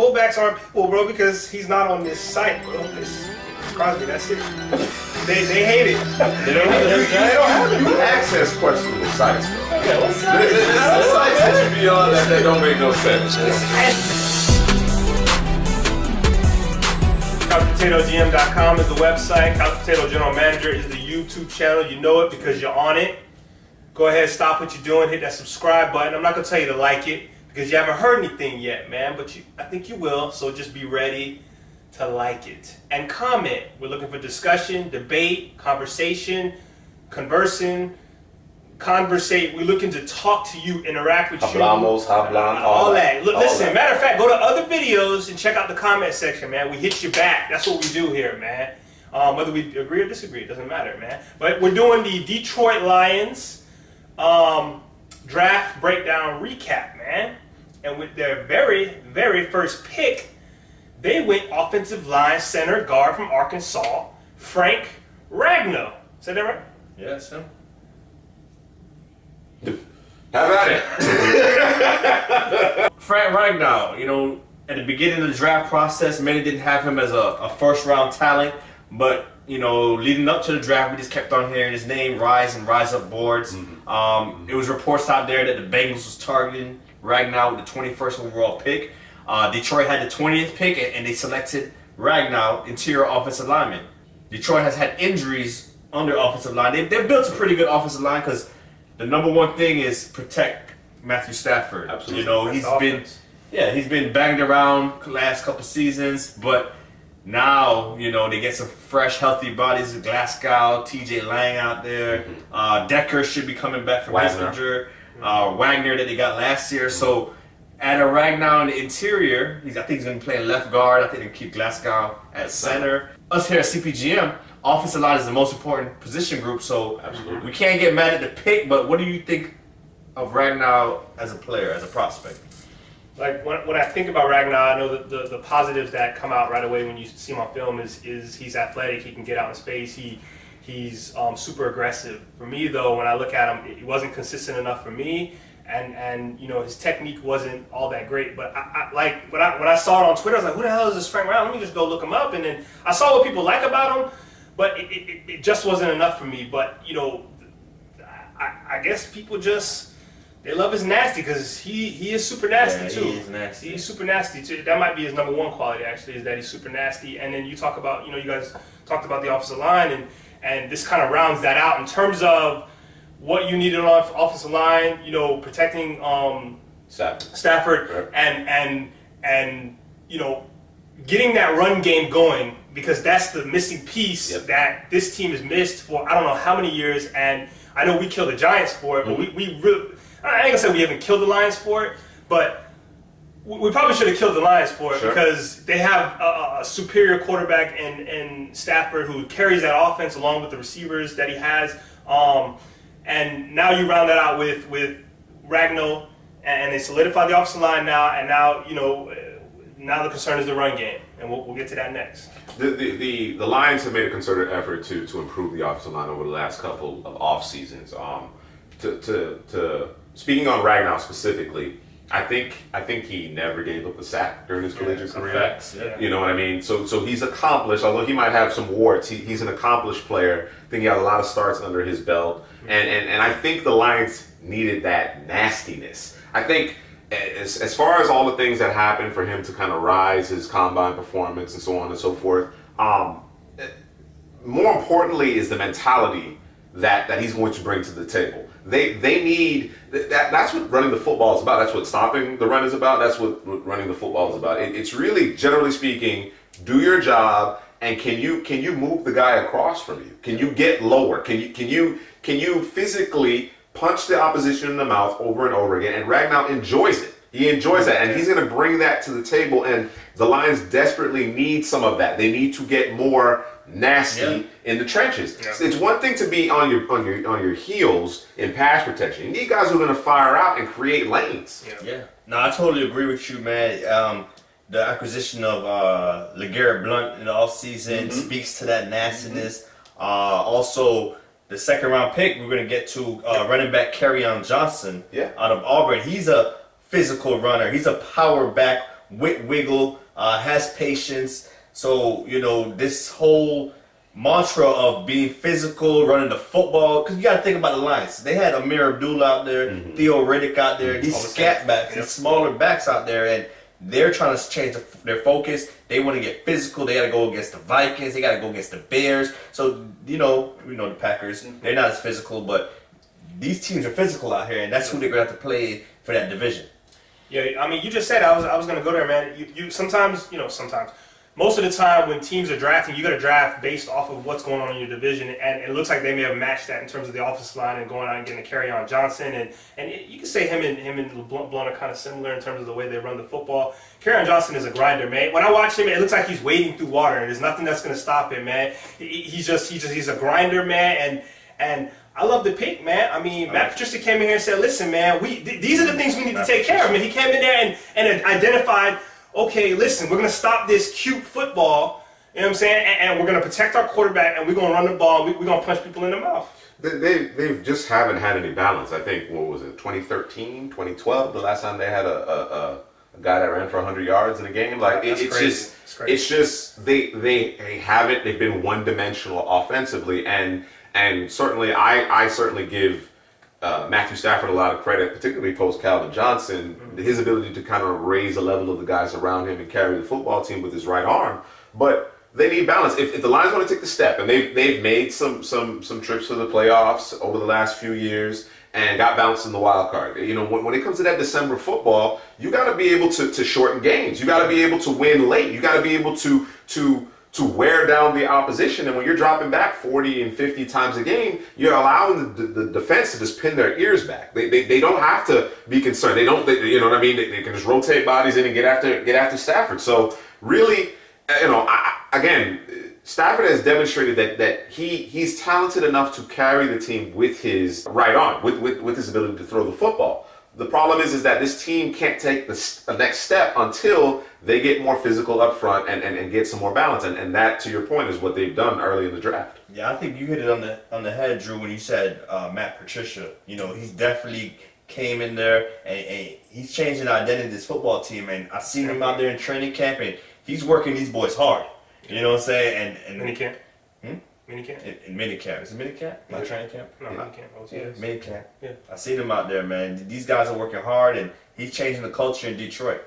Fullbacks aren't people, bro, because he's not on this site, bro. It's Crosby, that's it. They hate it. They don't have it. You access questionable sites, bro. Okay, what site? It's the sites that you be on that don't make no sense. CouchPotatoGM.com is the website. CouchPotato General Manager is the YouTube channel. You know it because you're on it. Go ahead, stop what you're doing, hit that subscribe button. I'm not going to tell you to like it because you haven't heard anything yet, man, but I think you will, so just be ready to like it. And comment. We're looking for discussion, debate, conversation, conversing, conversate. We're looking to talk to you, interact with Hablamos, you. All that. Look, all listen, that. Matter of fact, go to other videos and check out the comment section, man. We hit you back. That's what we do here, man. Whether we agree or disagree, it doesn't matter, man. But we're doing the Detroit Lions draft breakdown recap, man. And with their very, very first pick, they went offensive line center guard from Arkansas, Frank Ragnow. Said that right? Yes, him. How about it? Frank Ragnow, you know, at the beginning of the draft process, many didn't have him as a first-round talent, but you know, leading up to the draft, we just kept on hearing his name rise and rise up boards. It was reports out there that the Bengals was targeting Ragnow with the 21st overall pick. Detroit had the 20th pick, and they selected Ragnow, interior offensive lineman. Detroit has had injuries on their offensive line. They've built a pretty good offensive line because the number one thing is protect Matthew Stafford. Absolutely. You know, he's been banged around the last couple seasons, but now, you know, they get some fresh, healthy bodies with Glasgow, TJ Lang out there. Decker should be coming back from Wagner. Wagner that they got last year. So, at a Ragnow in the interior, I think he's going to play left guard. I think they keep Glasgow at center. Us here at CPGM, offensive line is the most important position group, so we can't get mad at the pick, but what do you think of Ragnow as a player, as a prospect? Like, when I think about Ragnow, I know the positives that come out right away when you see him on film is he's athletic, he can get out in space, he's super aggressive. For me, though, when I look at him, it wasn't consistent enough for me, and you know, his technique wasn't all that great. But when I saw it on Twitter, I was like, who the hell is this Frank Ragnow? Let me just go look him up. And then I saw what people like about him, but it just wasn't enough for me. But, you know, I guess people just... They love his nasty because he is super nasty, too. He is nasty. He's super nasty, too. That might be his number one quality, actually, is that he's super nasty. And then you talk about, you know, you guys talked about the offensive line, and this kind of rounds that out in terms of what you needed on the offensive line, you know, protecting Stafford right. and you know, getting that run game going, because that's the missing piece that this team has missed for I don't know how many years. And I know we killed the Giants for it, but we really... I ain't gonna say we haven't killed the Lions for it, but we probably should have killed the Lions for it because they have a superior quarterback in Stafford who carries that offense along with the receivers that he has. And now you round that out with Ragnow, and they solidify the offensive line now. And now, you know, now the concern is the run game, and we'll get to that next. The Lions have made a concerted effort to improve the offensive line over the last couple of off seasons. Speaking on Ragnow specifically, I think he never gave up a sack during his collegiate career. Facts, You know what I mean? So he's accomplished, although he might have some warts. He's an accomplished player. I think he had a lot of starts under his belt, and I think the Lions needed that nastiness. I think as far as all the things that happened for him to kind of rise, his combine performance and so on and so forth. More importantly, is the mentality that he's going to bring to the table. They need that. That's what running the football is about. That's what stopping the run is about. That's what running the football is about. It's really, generally speaking, do your job, and can you move the guy across from you? Can you get lower? Can you physically punch the opposition in the mouth over and over again? And Ragnow enjoys it. He enjoys that, and he's going to bring that to the table. And the Lions desperately need some of that. They need to get more nasty in the trenches. So it's one thing to be on your heels in pass protection. You need guys who are going to fire out and create lanes. No, I totally agree with you, man. The acquisition of LeGarrette Blount in the offseason speaks to that nastiness. Also, the second round pick, we're going to get to running back Kerryon Johnson out of Auburn. He's a physical runner. He's a power back with wiggle, has patience. So, you know, this whole mantra of being physical, running the football, because you got to think about the Lions. They had Amir Abdullah out there, Theo Riddick out there, these scat backs, these smaller backs out there, and they're trying to change their focus. They want to get physical. They got to go against the Vikings. They got to go against the Bears. So, you know the Packers, they're not as physical, but these teams are physical out here, and that's who they're going to have to play for that division. Yeah, I mean, you just said I was going to go there, man. You sometimes, most of the time when teams are drafting, you got to draft based off of what's going on in your division, and it looks like they may have matched that in terms of the offensive line and going out and getting a Kerryon Johnson, and you can say him and Blount are kind of similar in terms of the way they run the football. Kerryon Johnson is a grinder, man. When I watch him, it looks like he's wading through water, and there's nothing that's going to stop him, man. He's a grinder, man, and I love the pick, man. I mean, Matt Patricia came in here and said, listen, man, these are the things we need to take care of. I mean, he came in there and identified, okay, listen, we're going to stop this cute football, you know what I'm saying, and we're going to protect our quarterback, and we're going to run the ball, and we're going to punch people in the mouth. They just haven't had any balance. I think, what was it, 2013, 2012, the last time they had a guy that ran for 100 yards in a game? Like, it's just they haven't. They've been one-dimensional offensively, and certainly, I certainly give Matthew Stafford a lot of credit, particularly post Calvin Johnson, his ability to kind of raise the level of the guys around him and carry the football team with his right arm. But they need balance. If the Lions want to take the step, and they've made some trips to the playoffs over the last few years and got bounced in the wild card. You know, when it comes to that December football, you got to be able to shorten games. You got to be able to win late. You got to be able to wear down the opposition, and when you're dropping back 40 and 50 times a game, you're allowing the defense to just pin their ears back. They don't have to be concerned. You know what I mean? They can just rotate bodies in and get after Stafford. So really, you know, again, Stafford has demonstrated that he's talented enough to carry the team with his right arm, with his ability to throw the football. The problem is that this team can't take the next step until they get more physical up front and get some more balance. And that, to your point, is what they've done early in the draft. Yeah, I think you hit it on the head, Drew, when you said Matt Patricia. You know, he's definitely came in there and he's changing the identity of this football team. And I've seen him out there in training camp, and he's working these boys hard. You know what I'm saying? And minicamp. Minicamp? In minicamp. Is it minicamp? Not training camp? No, minicamp. OTS. Yeah, minicamp. Yeah. I see them out there, man. These guys are working hard, and he's changing the culture in Detroit.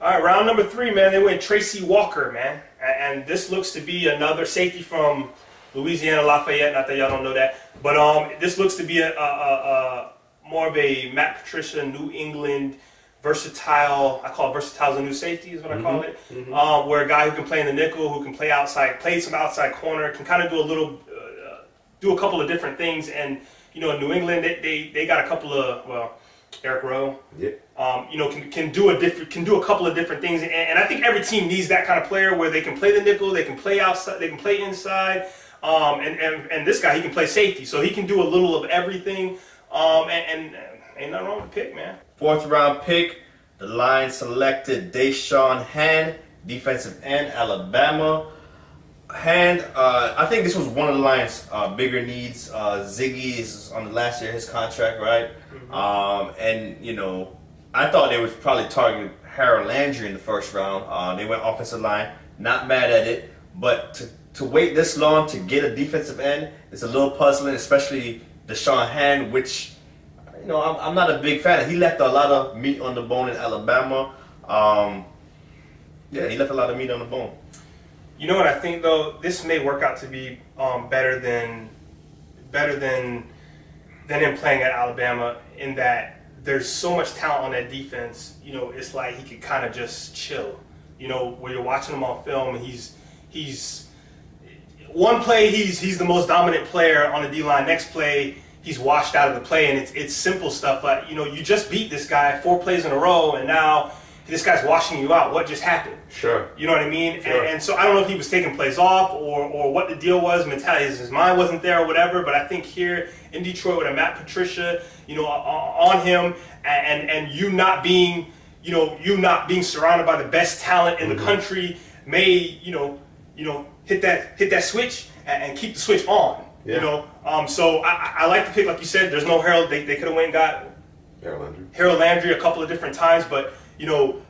All right, round number 3, man. They went Tracy Walker, man. And this looks to be another safety from Louisiana Lafayette. Not that y'all don't know that. But this looks to be a more of a Matt Patricia, New England, versatile, I call it versatile as a new safety is what I call it, where a guy who can play in the nickel, who can play outside, play some outside corner, can kind of do a couple of different things. And, you know, in New England, they got a couple of, well, Eric Rowe, you know, can do a couple of different things. And I think every team needs that kind of player where they can play the nickel, they can play outside, they can play inside. And this guy, he can play safety. So he can do a little of everything. And ain't nothing wrong with the pick, man. 4th-round pick, the Lions selected Da'Shawn Hand, defensive end, Alabama. Hand, I think this was one of the Lions' bigger needs. Ziggy is on the last year of his contract, right? And, you know, I thought they was probably targeting Harold Landry in the 1st round. They went offensive line. Not mad at it. But to wait this long to get a defensive end is a little puzzling, especially Da'Shawn Hand, which... You know, I'm not a big fan. He left a lot of meat on the bone in Alabama. Yeah, he left a lot of meat on the bone. You know what I think though? This may work out to be better than him playing at Alabama, in that there's so much talent on that defense. You know, it's like he could kind of just chill. You know, when you're watching him on film, he's one play he's the most dominant player on the D-line. Next play, he's washed out of the play, and it's simple stuff. Like, you know, you just beat this guy 4 plays in a row, and now this guy's washing you out. What just happened? Sure. You know what I mean? Sure. And so I don't know if he was taking plays off or what the deal was. Mentality, his mind wasn't there or whatever, but I think here in Detroit with a Matt Patricia, you know, on him, and you not being, you know, surrounded by the best talent in the country may, you know, hit that switch and keep the switch on. Yeah. You know, so I like the pick, like you said. There's no Harold. They could have went and got Harold Landry a couple of different times, but you know,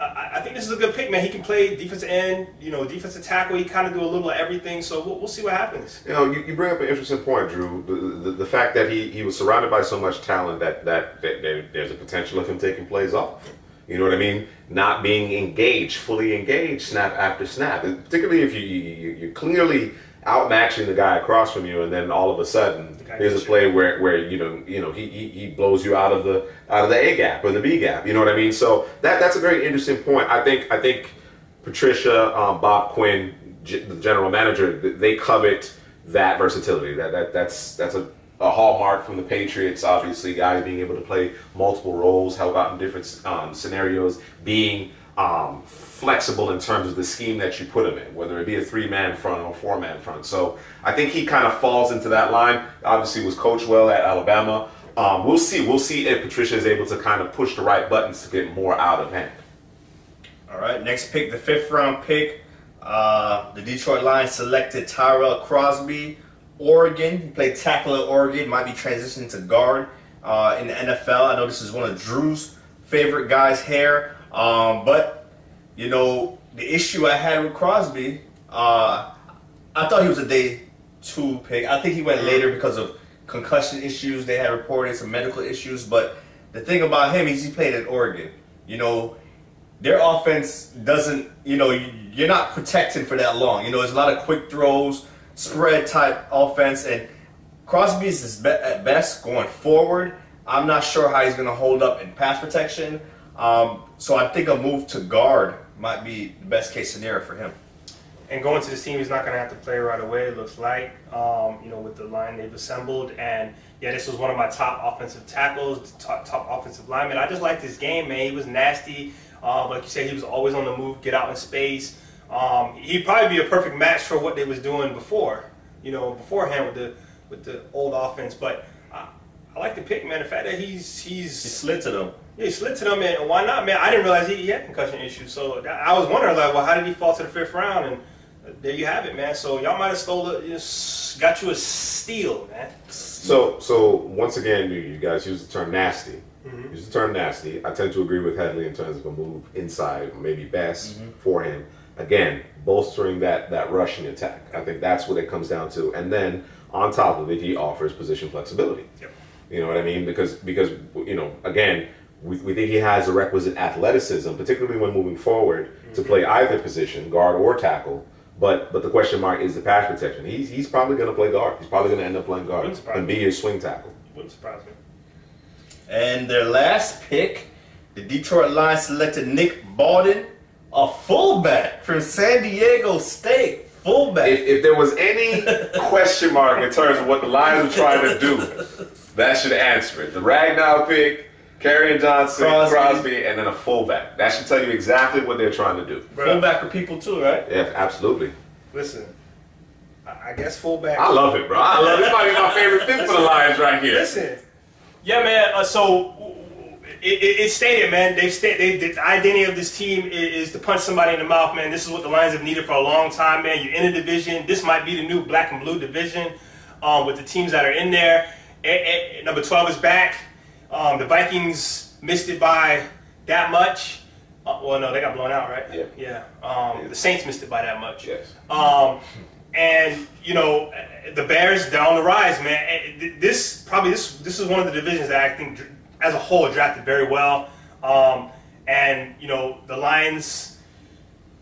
I think this is a good pick, man. He can play defensive end, you know, defensive tackle. He kind of do a little of everything. So we'll see what happens. You know, you bring up an interesting point, Drew. The fact that he was surrounded by so much talent that there's a potential of him taking plays off. You know what I mean? Not being engaged, fully engaged, snap after snap. And particularly if you're clearly outmatching the guy across from you, and then all of a sudden there's a play where you know he blows you out of the A gap or the B gap. You know what I mean? So that's a very interesting point. I think Patricia, Bob Quinn, the general manager, they covet that versatility. That's a hallmark from the Patriots, obviously, guys being able to play multiple roles, help out in different scenarios, being flexible in terms of the scheme that you put him in, whether it be a three-man front or a four-man front. So I think he kind of falls into that line. Obviously, was coached well at Alabama. We'll see. We'll see if Patricia is able to kind of push the right buttons to get more out of Hand. All right, next pick, the fifth-round pick. The Detroit Lions selected Tyrell Crosby. Oregon, he played tackle at Oregon, might be transitioning to guard in the NFL. I know this is one of Drew's favorite guys here, but, you know, the issue I had with Crosby, I thought he was a day two pick. I think he went later because of concussion issues. They had reported some medical issues, but the thing about him is he played at Oregon. You know, their offense doesn't, you know, you're not protected for that long. You know, there's a lot of quick throws, spread type offense, and Crosby's is at best going forward. I'm not sure how he's going to hold up in pass protection. So I think a move to guard might be the best case scenario for him. And going to this team, he's not going to have to play right away, it looks like, you know, with the line they've assembled. And, yeah, this was one of my top offensive tackles, top offensive linemen. I just liked his game, man. He was nasty. Like you said, he was always on the move, get out in space. He'd probably be a perfect match for what they was doing before, you know, beforehand with the old offense. But I like the pick, man. The fact that he slid to them. Yeah, he slid to them, and why not, man? I didn't realize he had concussion issues. So I was wondering, like, well, how did he fall to the fifth round? And there you have it, man. So y'all might have got you a steal, man. So once again, you guys use the term nasty. Use the term nasty. I tend to agree with Headley in terms of a move inside, maybe best for him. Again, bolstering that rushing attack. I think that's what it comes down to. And then on top of it, he offers position flexibility. Yep. You know what I mean? Because you know, again, we think he has the requisite athleticism, particularly when moving forward, to play either position, guard or tackle. But the question mark is the pass protection. He's probably going to play guard. He's probably going to end up playing guard and be your swing tackle. Wouldn't surprise me. And their last pick, the Detroit Lions selected Nick Borden, a fullback from San Diego State. Fullback. If there was any question mark in terms of what the Lions were trying to do, that should answer it. The Ragnow pick, Kerryon Johnson, Crosby, and then a fullback. That should tell you exactly what they're trying to do. Fullback for people too, right? Yeah, absolutely. Listen, I guess fullback. I love it, bro. I love it. This might be my favorite pick for the Lions right here. Listen. Yeah, man. It's stated, man. The identity of this team is to punch somebody in the mouth, man. This is what the Lions have needed for a long time, man. You're in a division. This might be the new black and blue division with the teams that are in there. Number 12 is back. The Vikings missed it by that much. Well, no, they got blown out, right? Yeah. Yeah. The Saints missed it by that much. Yes. And, you know, the Bears, they're on the rise, man. This is one of the divisions that I think – as a whole, drafted very well, and you know the Lions.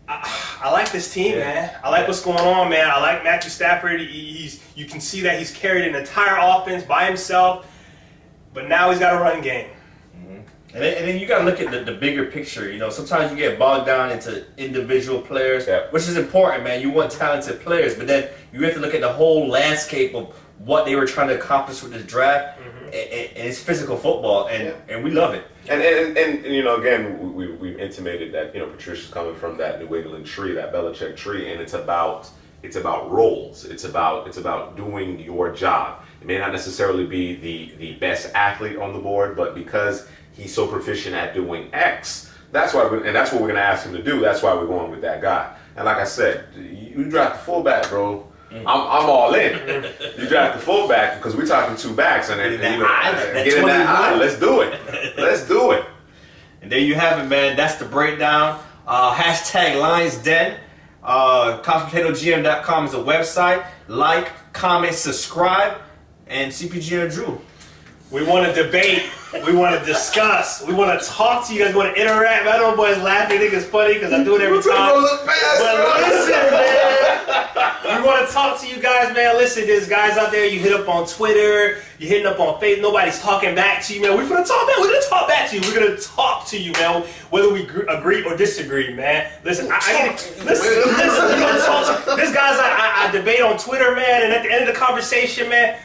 I like this team, man. I like what's going on, man. I like Matthew Stafford. You can see that he's carried an entire offense by himself, but now he's got a run game. And then you got to look at the bigger picture. You know, sometimes you get bogged down into individual players, which is important, man. You want talented players, but then you have to look at the whole landscape of what they were trying to accomplish with this draft. And it's physical football, and we love it. And you know, again, we've intimated that, you know, Patricia's coming from that New England tree, that Belichick tree, and it's about roles. It's about doing your job. It may not necessarily be the best athlete on the board, but because he's so proficient at doing X, that's why, and that's what we're going to ask him to do. That's why we're going with that guy. And like I said, you draft the fullback, bro. I'm all in. You draft the fullback because we're talking two backs, and then, you know, get in that eye. Let's do it. And there you have it, man. That's the breakdown. Hashtag Lions Den. CouchPotatoGM.com is a website. Like, comment, subscribe, and CPG and Drew. We want to debate. We want to discuss. We want to talk to you guys. We want to interact. I know boys laugh. They think it's funny because I do it every time. But listen, man. We want to talk to you guys, man. Listen, there's guys out there you hit up on Twitter. You're hitting up on Facebook. Nobody's talking back to you, man. We're going to talk back. We're going to talk back to you. We're going to talk to you, man. Whether we agree or disagree, man. Listen, listen. We're going to talk to you. There's guys I debate on Twitter, man. And at the end of the conversation, man.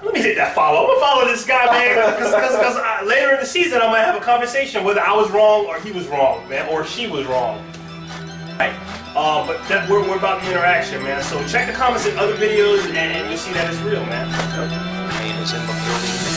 Let me hit that follow. I'm going to follow this guy, man, because later in the season, I might have a conversation whether I was wrong or he was wrong, man, or she was wrong. Right. But that, we're about the interaction, man. So check the comments in other videos, and you'll see that it's real, man. Yep.